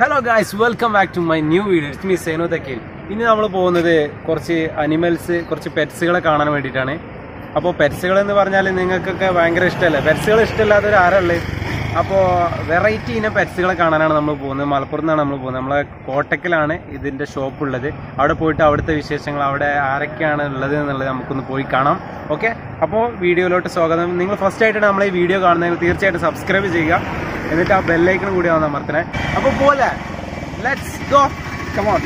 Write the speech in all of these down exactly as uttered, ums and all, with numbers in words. Hello guys, welcome back to my new video. It's me Seno Thakil. Now we are going to see some animals and pets. So pets are very good. Variety in a pet sale canana number, Malpurna number, Cortacalane, is in the shop, Lade, Adapoita, Vishasan Lauda, Arakan, and Ladan Lamkun Poikanam. Okay, upon video lot of Sogam, Ningle first item, I'm like video garden, theatre chat, subscribe Ziga, and it up bell like wood on the Martana. Apopola, let's go, come on.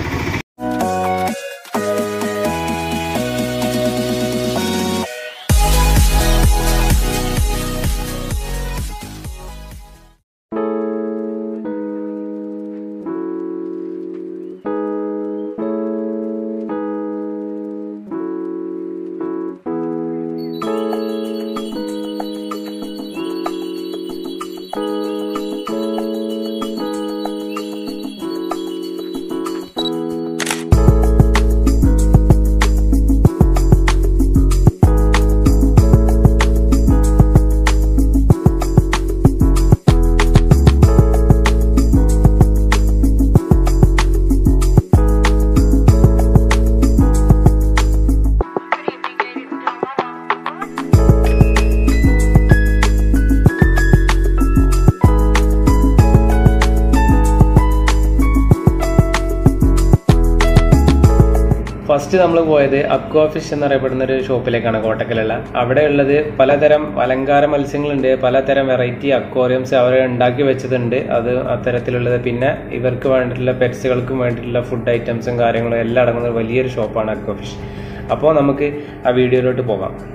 First, we went to Aquafish shop. There are Palangar Malsingland, Palangar Variety Aquariums, and pets, food items, and everything shop on Aquafish. Now, we will go to the video.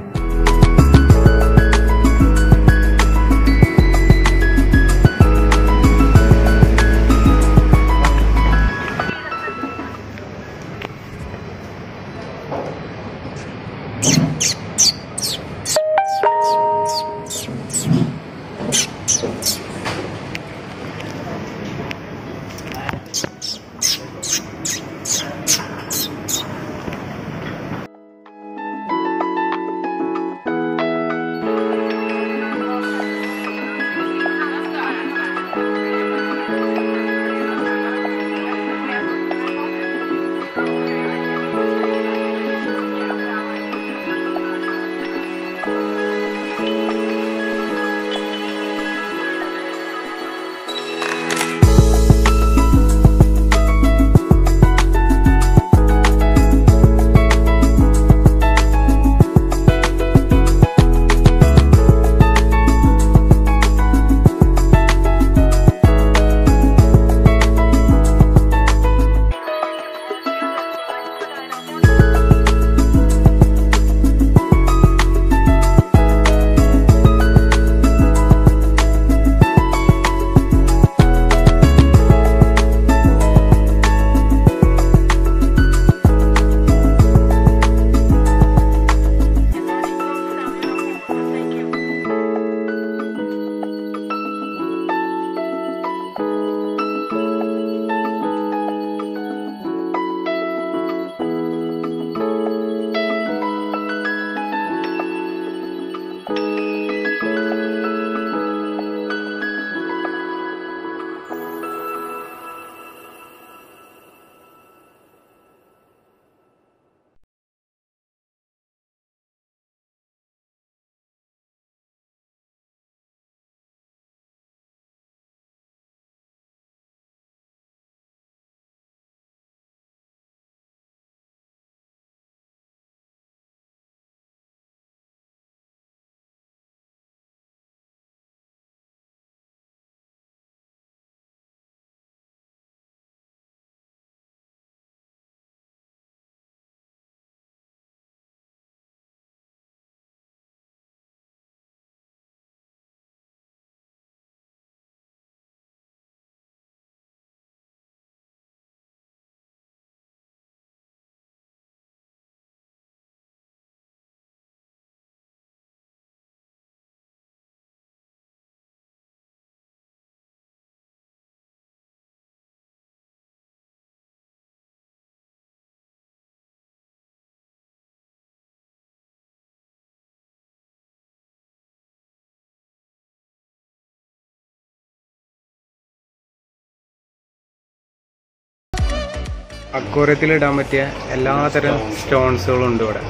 അക്വേറിയത്തിൽ ഇടാൻ പറ്റിയ എല്ലാതരം സ്റ്റോൺസുകളും ഉണ്ട് ഇവിടെ.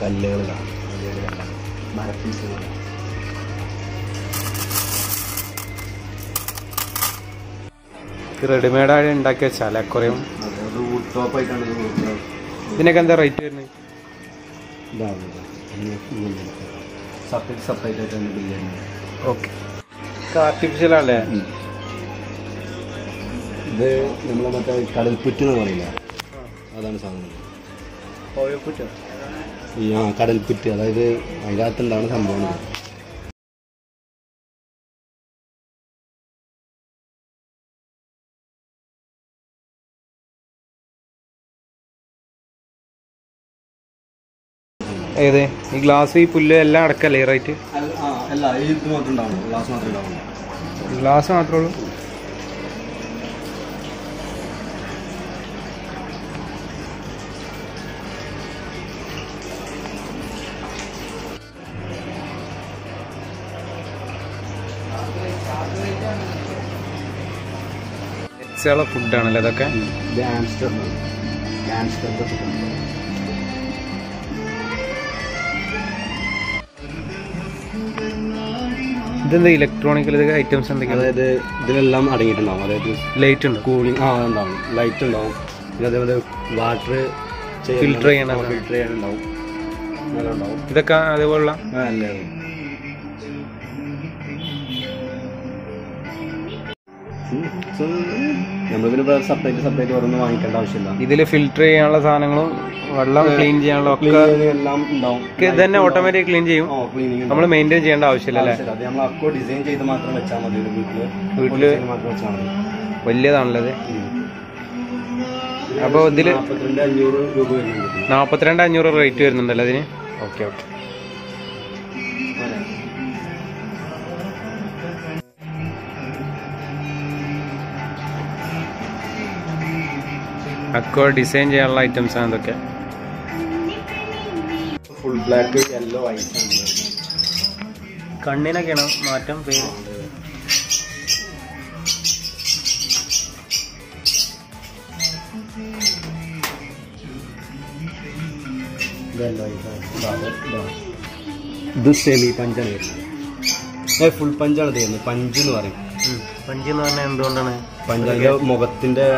കല്ലുകളാണ് മരപ്പീസുകളാണ്. Readymade ആയി ഉണ്ടാക്കിയ വെച്ചാൽ aquarium ഇതിനൊക്കെ എന്താ റേറ്റ് വരുന്നത്? ഓക്കെ, ആർട്ടിഫിഷ്യൽ ആണല്ലേ ഇത്? നമ്മളെ മറ്റേ കടൽപ്പുറ്റെന്ന് പറയില്ല, അതാണ് സാധനം. ആ കടൽപ്പുറ്റ്, അതായത് അതിനകത്തുണ്ടാണ് സംഭവം. ഏത് ഈ ഗ്ലാസ് ഈ പുല്ല് എല്ലാം അടക്കല്ലേ? റൈറ്റ് ഗ്ലാസ് മാത്രമേ ഉള്ളൂ. ഫുഡാണല്ലേ അതൊക്കെ? ഇതെന്താ ഇലക്ട്രോണിക്കൽ ഐറ്റംസ് എന്തെങ്കിലും? അതായത് ഇതിലെല്ലാം അടങ്ങിയിട്ടുണ്ടാവും. അതായത് ലൈറ്റ് ഉണ്ട്, കൂളിംഗ് ആ ഉണ്ടാവും, ലൈറ്റ് ഉണ്ടാവും, പിന്നെ അതേപോലെ വാട്ടർ ഫിൽറ്റർ ചെയ്യണം, ഫിൽറ്റർ ചെയ്യാനുണ്ടാവും, ഇതൊക്കെ അതേപോലുള്ള. നമ്മൾ പിന്നെ സെപ്പറേറ്റ് സെപ്പറേറ്റ് ഓരോന്നും വാങ്ങിക്കേണ്ട ആവശ്യമില്ല. ഇതിൽ ഫിൽറ്റർ ചെയ്യാനുള്ള സാധനങ്ങളും വെള്ളം ക്ലീൻ ചെയ്യാനുള്ള ഒക്കെ എല്ലാം ഉണ്ടാവും. ഇതന്നെ ഓട്ടോമാറ്റിക് ക്ലീൻ ചെയ്യും, നമ്മൾ മെയിൻറ്റെയിൻ ചെയ്യേണ്ട ആവശ്യമില്ല അല്ലേ? അത് നമ്മൾ അക്കോ ഡിസൈൻ ചെയ്ത് മാത്രം വെച്ചാൽ മതി. വീട്ടില് വീട്ടില് മാത്രം വെച്ചാൽ മതി. വലിയതാണുള്ളത്. അപ്പോൾ ഇതിൽ അഞ്ഞൂറ് രൂപ വരുന്നുണ്ട്, നാൽപ്പത്തിരണ്ട് അഞ്ഞൂറ് റേറ്റ് വരുന്നുണ്ടല്ലോ അതിന്. Okay okay. അക്കോ ഡിസൈൻ ചെയ്യാനുള്ള ഐറ്റംസ് ആണ് ഇതൊക്കെ. Full black, yellow, white. കണ്ണിനൊക്കെയാണ് മാറ്റം പേര്. ഇത് സെമി പഞ്ചാണ് വരുന്നത്, ഫുൾ പഞ്ചാണ് തരുന്നത്. പഞ്ച് എന്ന് പറയും. പഞ്ച് എന്ന് പറഞ്ഞാൽ എന്തുകൊണ്ടാണ്? പഞ്ചായ മുഖത്തിൻ്റെ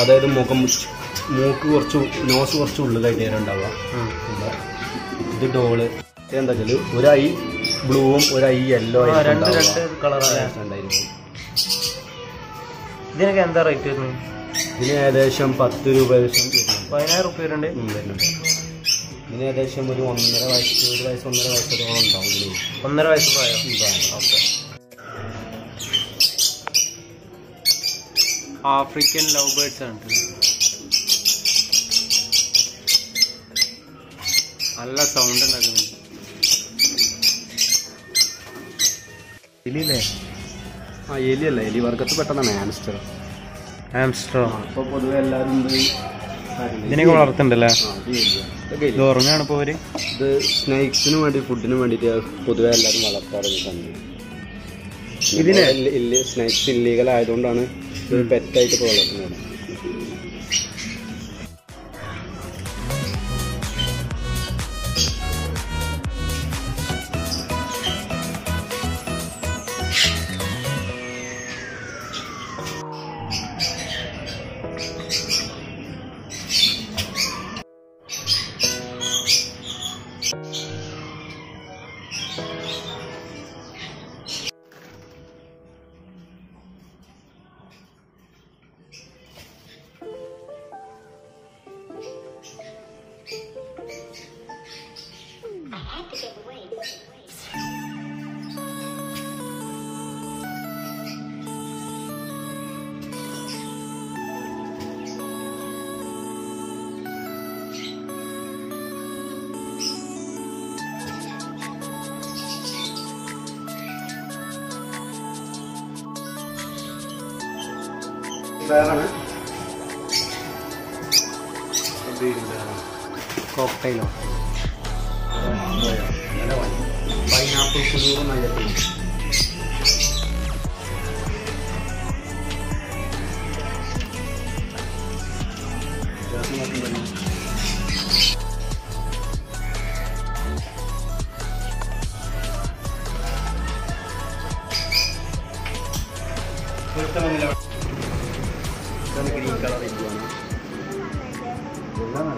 അതായത് മുഖം മൂക്ക് കുറച്ച് നോസ് കുറച്ച് ഉള്ളിലായിട്ട് ഉണ്ടാവുക. ഇത് ഡോള് എന്താ വെച്ചാൽ ഒരു ഐ ബ്ലൂവും ഒരു ഐ യെല്ലോ ഉണ്ടായിരിക്കും. ഇതിനൊക്കെ എന്താ റേറ്റ് വരുന്നത്? ഇതിന് ഏകദേശം പത്ത് രൂപ പതിനായിരം രൂപ വരുന്നുണ്ട്. ഇതിന് ഏകദേശം ഒരു ഒന്നര വയസ്സ് ഒരു വയസ്സ് ഒന്നര വയസ്സോളം ഉണ്ടാവും. ഒന്നര വയസ്സ് പ്രായം. ഓക്കെ. ആഫ്രിക്കൻ ലവ് ബേർഡ്സ് ആണ്. നല്ല സൗണ്ട് ഉണ്ടാക്കുന്നു എലിയല്ലേ? ആ എലിയല്ല, എലി വർഗത്ത് പെട്ടെന്നാണ് ആംസ്റ്റർ. ആംസ്റ്റർ ഇപ്പോൾ പൊതുവെ എല്ലാവരും ഇതിനൊക്കെ വളർത്തുന്നുണ്ടല്ലേ? ഇത് ഉറങ്ങാണ് ഇപ്പോൾ അവർ. ഇത് സ്നേക്സിന് വേണ്ടി ഫുഡിന് വേണ്ടിയിട്ട് പൊതുവെ എല്ലാവരും വളർത്താറുണ്ട്. ഇതിന് സ്നേക്സ് ഇല്ലീഗൽ ആയതുകൊണ്ടാണ് പെറ്റായിട്ട് വളർത്തുന്നത്. between the cocktail of pineapple kudu and ayapple. First time I some green color iguana. There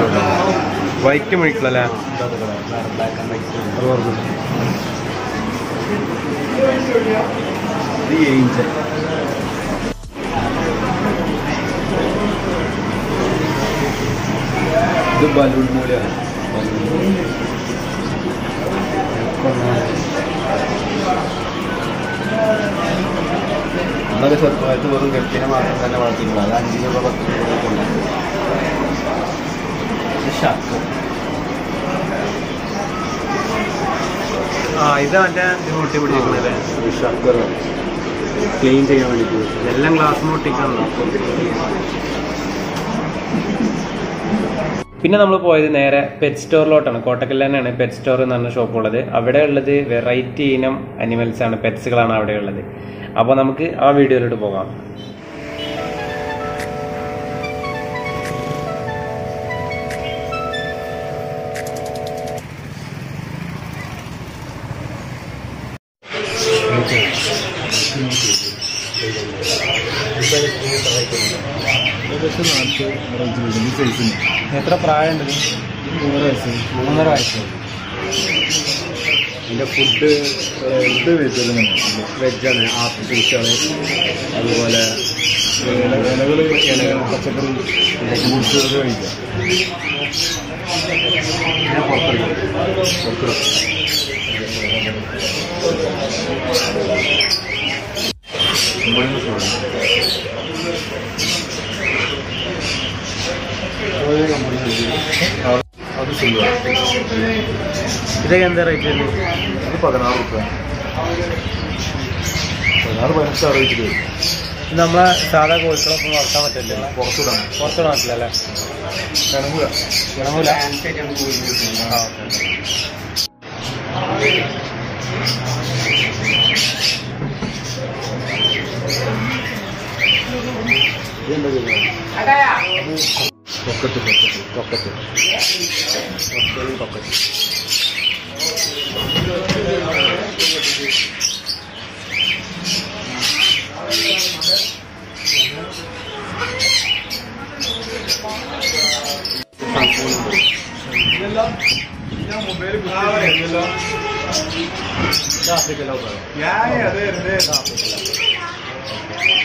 is white ke mid kala black and white the angel the balloon mola another sort of to varun gettina maathana valkilla anjina babattu shot ah, this is the plain thing. Yellow glass more tickle. Pinna pet store lot and a pet store and a shop. Avadalade, variety animals and pets. Avadalade. Abanamke, our video to Boga. എത്ര പ്രായമുണ്ട്? മൂന്നര വയസ്സ് മൂന്നര വയസ്സ് എൻ്റെ food food വെച്ചാലും വെജാണ് app ഫിഷാണ് അതുപോലെ ഇലകൾ ഇലകൾ പച്ചക്കറി ജ്യൂസുകൾ കഴിക്കാം ഞാൻ പുറത്തെടുക്കും പുറത്തെടുക്കും ಅದು ಸಿಲ್ವಾ ಇದಕ್ಕೆ ಎಂತ ರೇಟ್ ಇದೆ ಇದು sixteen ರೂಪಾಯಿ sixteen ರೂಪಾಯಿ ಅಂತ ರೇಟ್ ಇದೆ ನಮ್ಮ ಸಾದಾ ಕೋಲ್ಸಲ ಅಪ್ಪ ವರ್ತಾ ಮತ್ತಲ್ಲ ಹೊರತುಡಾ ಹೊರತುಡಾ ಅಲ್ಲ ಕಣಮೂಲ ಕಣಮೂಲ ಅಂತೆ ಕಣಮೂಲ ಇದೆ pocket to pocket to pocket to pocket pocket right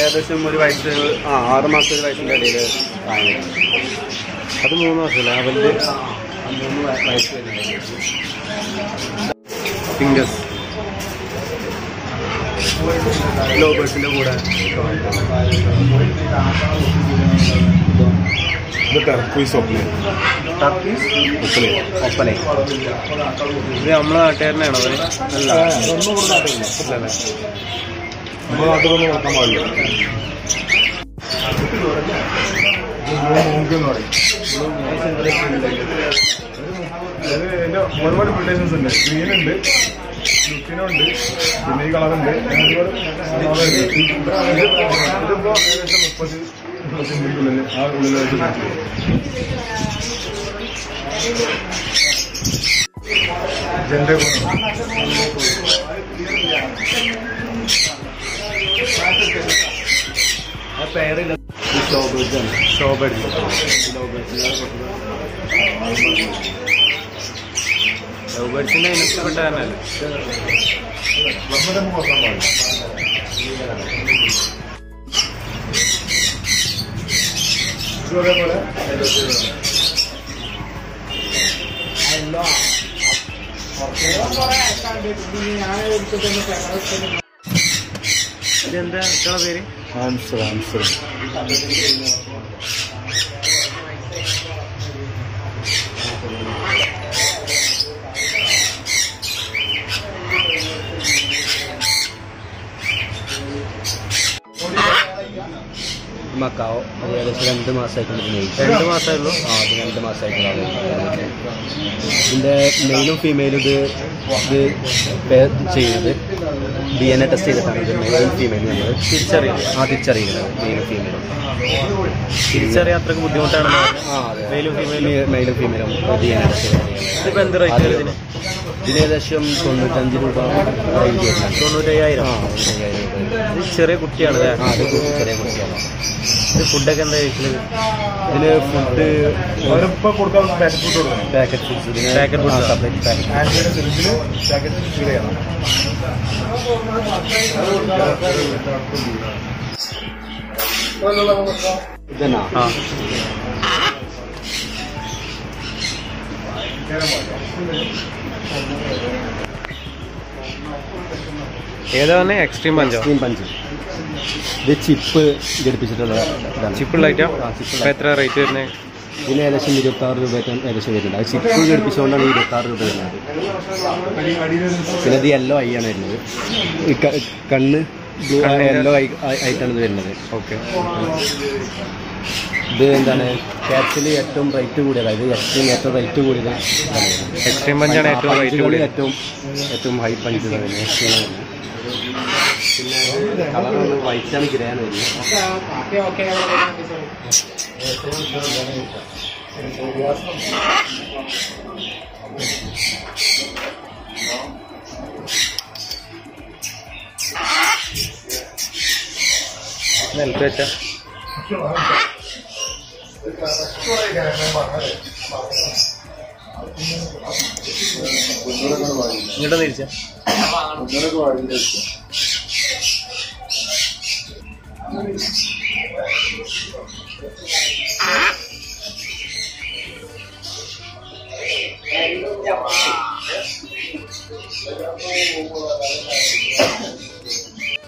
ഏകദേശം ഒരു വയസ്സ് ആ ആറ് മാസം ഒരു വയസ്സിൻ്റെ ഇടയിൽ അത് മൂന്ന് മാസമല്ല അവൻ്റെ മൂന്ന് വയസ്സ് വരുന്നുണ്ട് ഫിംഗേഴ്സ് ലോബേഴ്സിൻ്റെ കൂടെ ഇത് turquoise open Top piece? Opale. Opale. You know, this you make all of them. I was in the Macau, where is Randomasa Community. Randomasa, Randomasa. In the male and female, the pair change it. D N A test is done. The male and female. Teacher, ah, teacher, male and female. Teacher, I think we do that. Ah, male and female, male and female. D N A test. Depends on the right. Dinesham, Sonujanjiruba, Sonujaya. Cherry Kutia, the food deck and the food packet food, packet packet food, packet the cheap get picture cheap light up petra right here in election with car election I cheap get picture on the car the yellow eye and yellow eye okay then actually at home right to right to extreme right to white and green. Okay, okay. Well, better. You don't need it.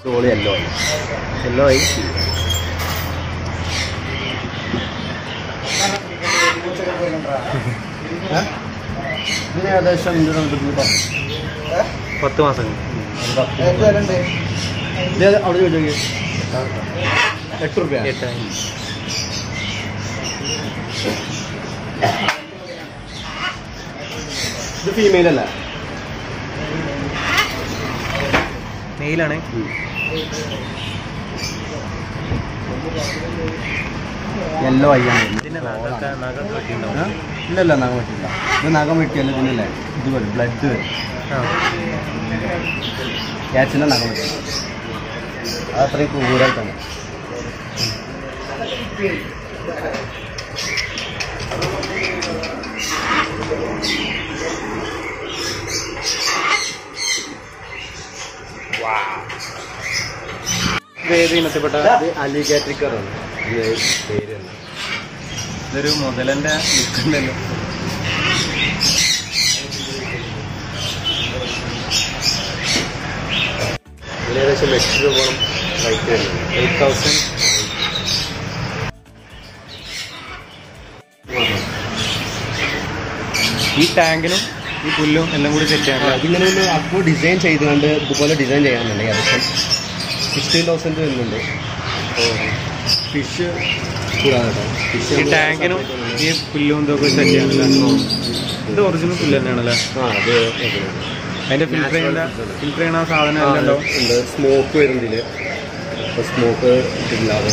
Slowly alloy. Alloy. The female yellow eye. Didn't Naga Naga no, no, Naga the Naga meat yellow blood. Blood. Yeah, it's wow. Very much about the alligator current. Yes, very much. The room of the land is condemned. There is an extra one right there. eight thousand. ഈ ടാങ്കിലും ഈ പുല്ലും എല്ലാം കൂടി set ചെയ്യാൻ അതിങ്ങനെ ഒന്ന് അപ്പോൾ ഡിസൈൻ ചെയ്തുകൊണ്ട് ഇതുപോലെ ഡിസൈൻ ചെയ്യാനുണ്ടെങ്കിൽ അത് സിക്സ്റ്റീൻ തൗസൻഡ് വരുന്നുണ്ട്. ഫിഷ് ഫിഷ് ഈ ടാങ്കിലും ഈ പുല്ലും ഇതൊക്കെ സെറ്റ് ചെയ്യാനല്ലോ. ഇത് ഒറിജിനൽ പുല്ല് തന്നെയാണല്ലേ? ആ അത് അതിൻ്റെ ഫിൽറ്റർ ചെയ്യുന്ന ഫിൽറ്റർ ചെയ്യുന്ന സാധനം ഉണ്ടോ? ഉണ്ട്, സ്മോക്ക് വരുന്നില്ല. അപ്പോൾ സ്മോക്ക് ഇല്ലാതെ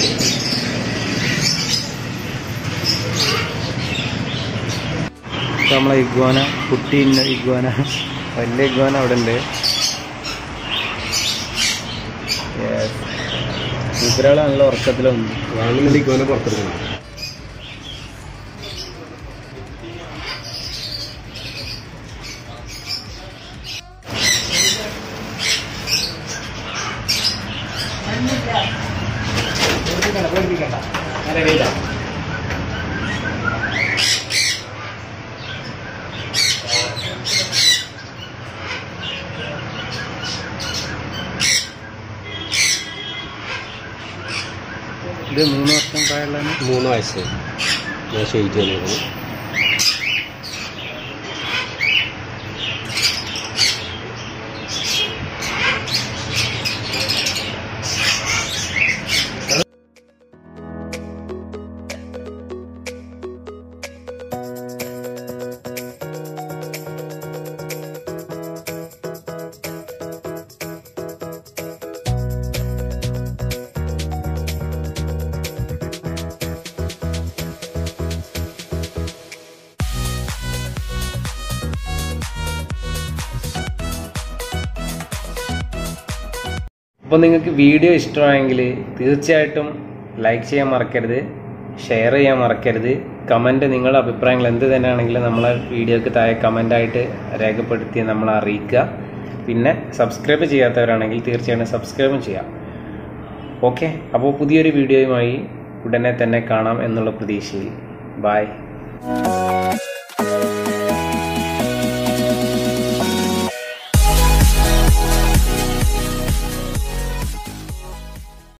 നമ്മളെ ഇഗ്വാന കുട്ടി ഇഗ്വാന വലിയ ഇഗ്വാന അവിടെ ഉണ്ട്. സൂപ്പരാളാണല്ലോ ഉറക്കത്തിലൊന്നും വാങ്ങുന്നില്ല. ഇഗ്വാന പുറത്തെടുക്കണം. ഇത് മൂന്ന് വർഷം പ്രായമുള്ള മൂന്ന് വയസ്സ് ഞാൻ ഷെയ്റ്റ് വന്നിരുന്നു. അപ്പോൾ നിങ്ങൾക്ക് വീഡിയോ ഇഷ്ടമായെങ്കിൽ തീർച്ചയായിട്ടും ലൈക്ക് ചെയ്യാൻ മറക്കരുത്, ഷെയർ ചെയ്യാൻ മറക്കരുത്. കമൻറ്റ്, നിങ്ങളുടെ അഭിപ്രായങ്ങൾ എന്ത് തന്നെയാണെങ്കിലും നമ്മളെ വീഡിയോക്ക് താഴെ കമൻറ്റായിട്ട് രേഖപ്പെടുത്തി നമ്മളെ അറിയിക്കുക. പിന്നെ സബ്സ്ക്രൈബ് ചെയ്യാത്തവരാണെങ്കിൽ തീർച്ചയായിട്ടും സബ്സ്ക്രൈബും ചെയ്യാം. ഓക്കെ, അപ്പോൾ പുതിയൊരു വീഡിയോയുമായി ഉടനെ തന്നെ കാണാം എന്നുള്ള പ്രതീക്ഷയിൽ ബൈ.